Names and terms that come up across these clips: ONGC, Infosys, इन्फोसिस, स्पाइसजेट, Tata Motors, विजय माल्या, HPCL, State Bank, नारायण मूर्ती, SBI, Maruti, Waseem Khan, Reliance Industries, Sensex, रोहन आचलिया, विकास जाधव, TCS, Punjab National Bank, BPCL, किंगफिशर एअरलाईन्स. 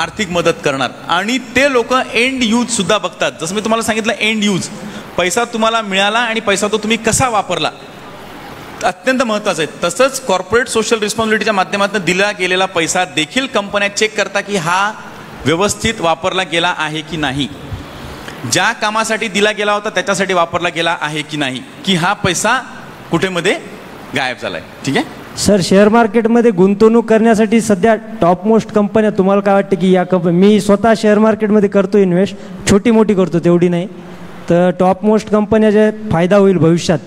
आर्थिक मदत करणार आणि ते लोक एंड यूज सुद्धा बघतात. जसं मी तुम्हाला सांगितलं एंड यूज, पैसा तुम्हाला मिळाला आणि पैसा तो तुम्ही कसा वापरला अत्यंत महत्त्वाचं आहे. तसंच कॉर्पोरेट सोशल रिस्पॉन्सिबिलिटीच्या माध्यमातून दिला गेलेला पैसा देखील कंपन्या चेक करता की हा व्यवस्थित वापरला गेला आहे की नाही, ज्या कामासाठी दिला गेला होता त्याच्यासाठी वापरला गेला आहे की नाही, की हा पैसा कुठेमध्ये गायब झालाय. ठीक आहे सर, शेअर मार्केटमध्ये गुंतवणूक करण्यासाठी सध्या टॉप मोस्ट कंपन्या तुम्हाला काय वाटतं की या कंपनी, मी स्वतः शेअर मार्केटमध्ये करतो इन्व्हेस्ट, छोटी मोठी करतो तेवढी नाही, तर टॉप मोस्ट कंपन्या जे फायदा होईल भविष्यात,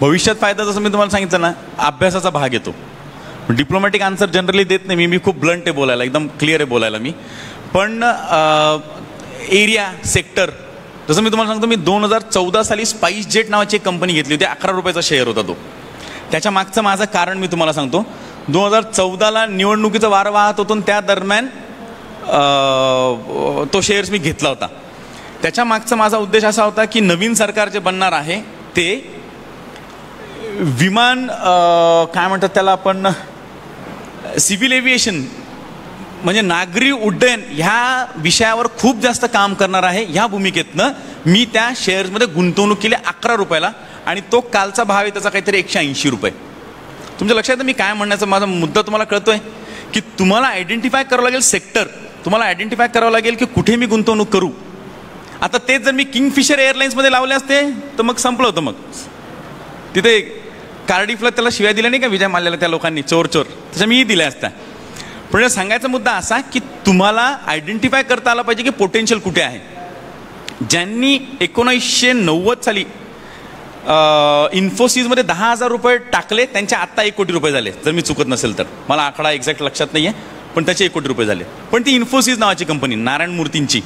भविष्यात फायदा जसं मी तुम्हाला सांगितलं ना अभ्यासाचा भाग येतो. डिप्लोमॅटिक आन्सर जनरली देत नाही मी खूप ब्लंट आहे बोलायला, एकदम क्लिअर आहे बोलायला मी. पण एरिया सेक्टर जसं मी तुम्हाला सांगतो, मी 2014 साली स्पाइसजेट नावाची एक कंपनी घेतली होती, 11 रुपयाचा शेअर होता तो. त्याच्या मागचं माझं कारण मी तुम्हाला सांगतो. 2014ला निवडणुकीचा वारा वाहत होतो आणि त्या दरम्यान तो शेअर्स मी घेतला होता. त्याच्या मागचा माझा उद्देश असा होता की नवीन सरकार जे बनणार आहे ते विमान काय म्हणतात त्याला आपण, सिव्हिल एव्हिएशन म्हणजे नागरी उड्डयन ह्या विषयावर खूप जास्त काम करणार आहे. ह्या भूमिकेतनं मी त्या शेअर्समध्ये गुंतवणूक केली 11 रुपयाला आणि तो कालचा भाव आहे त्याचा काहीतरी 180 रुपये. तुमच्या लक्षात येतं मी काय म्हणण्याचा माझा मुद्दा तुम्हाला कळतोय की तुम्हाला आयडेंटिफाय करावं लागेल सेक्टर, तुम्हाला आयडेंटिफाय करावं लागेल की कुठे मी गुंतवणूक करू. आता तेच जर मी किंगफिशर एअरलाईन्समध्ये लावले असते तर मग संपलं होतं. मग तिथे कार्डिफला त्याला शिव्या दिल्या नाही का विजय मारलेला त्या लोकांनी, चोर चोर, तशा मीही दिल्या असत्या. पण सांगायचा मुद्दा असा की तुम्हाला आयडेंटिफाय करता आला पाहिजे की पोटेन्शियल कुठे आहे. ज्यांनी 1990 साली इन्फोसिसमध्ये 10,000 रुपये टाकले त्यांचे आत्ता 1 कोटी रुपये झाले, जर मी चुकत नसेल तर, मला आकडा एक्झॅक्ट लक्षात नाही आहे, पण त्याचे 1 कोटी रुपये झाले. पण ती इन्फोसिस नावाची कंपनी नारायण मूर्तींची,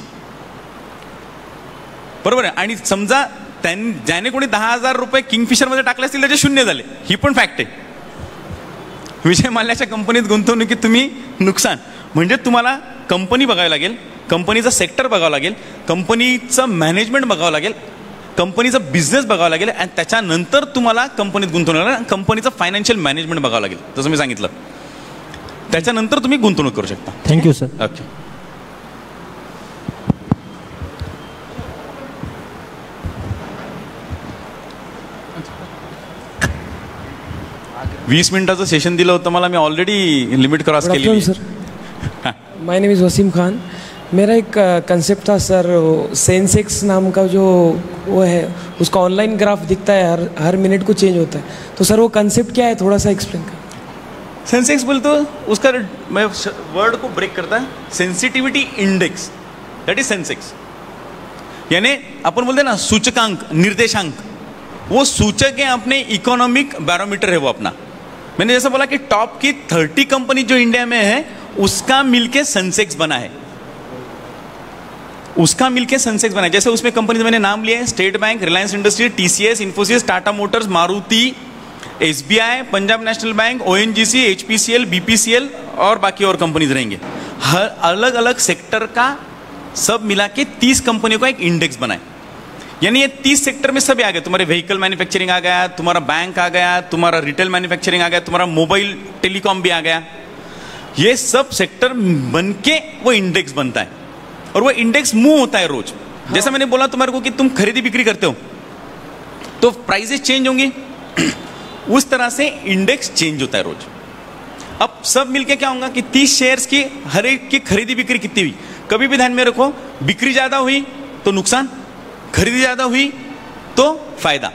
बरोबर आहे. आणि समजा ज्याने कोणी 10,000 रुपये किंगफिशरमध्ये टाकले असतील त्याचे 0 झाले, ही पण फॅक्ट आहे. विजय माल्याच्या कंपनीत गुंतवणुकीत तुम्ही नुकसान, म्हणजे तुम्हाला कंपनी बघावी लागेल, कंपनीचं सेक्टर बघावं लागेल, कंपनीचं मॅनेजमेंट बघावं लागेल, कंपनीचा बिझनेस बघावा लागेल आणि त्याच्यानंतर तुम्हाला कंपनीत गुंतवणूक लागेल, कंपनीचं फायनान्शियल मॅनेजमेंट बघावं लागेल जसं मी सांगितलं, त्याच्यानंतर तुम्ही गुंतवणूक करू शकता. Thank you sir. ओके, वीस मिनिटाचं सेशन दिलं होतं मला, मी ऑलरेडी लिमिट क्रॉस केली. Sir my name is Wasim Khan. मेरा एक कंसेप्ट था सर, सेंसेक्स नाम का जो वो है उसका ऑनलाइन ग्राफ दिखता है, हर मिनट को चेंज होता है, तो सर वो कंसेप्ट क्या है, थोड़ा सा एक्सप्लेन कर. सेंसेक्स बोल तो उसका मैं वर्ड को ब्रेक करता है, sensitivity index, that is Sensex. यानी अपन बोलते हैं ना सूचकांक, निर्देशांक, वो सूचक है अपने इकोनॉमिक बैरोमीटर है वो अपना. मैंने जैसा बोला कि टॉप की 30 कंपनी जो इंडिया में है उसका मिलके सेंसेक्स बना है, उसका मिलके सेंसेक्स बना है. जैसे उसमें कंपनी मैंने नाम लिए हैं, State Bank, Reliance Industries, TCS, इन्फोसिस, Tata Motors, Maruti, SBI, Punjab National Bank, ONGC, HPCL, BPCL और बाकी और कंपनीज रहेंगे. हर अलग अलग सेक्टर का सब मिला के 30 कंपनियों का एक इंडेक्स बनाए. यानी ये 30 सेक्टर में सभी आ गए, तुम्हारे व्हीकल मैन्युफैक्चरिंग आ गया, तुम्हारा बैंक आ गया, तुम्हारा रिटेल मैन्युफैक्चरिंग आ गया, तुम्हारा मोबाइल टेलीकॉम भी आ गया. ये सब सेक्टर बनके वो इंडेक्स बनता है और वो इंडेक्स मूव होता है रोज. हाँ. जैसा मैंने बोला तुम्हारे को कि तुम खरीदी बिक्री करते हो तो प्राइसेस चेंज होंगे, उस तरह से इंडेक्स चेंज होता है रोज. अब सब मिलके क्या होगा कि 30 शेयर्स की हर एक की खरीदी बिक्री कितनी हुई. कभी भी ध्यान में रखो, बिक्री ज्यादा हुई तो नुकसान, खरीदी ज्यादा हुई तो फायदा.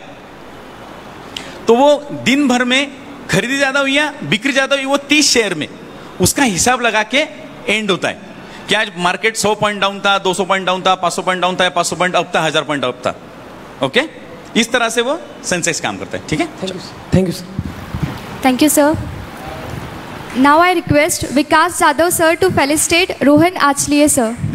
तो वो दिन भर में खरीदी ज्यादा हुई या बिक्री ज्यादा हुई, वो 30 शेयर में उसका हिसाब लगा के एंड होता है कि आज मार्केट 100 पॉइंट डाउन था, 200 पॉइंट डाउन था, 500 पॉइंट डाउन था, 500 पॉइंट अप था, 1000 पॉइंट अप था. ओके, इस तरह से वो सेंसेक्स काम करता है. ठीक है, thank you sir. Thank you sir. Now I request विकास जाधव sir to felicitate रोहन आचलिया sir.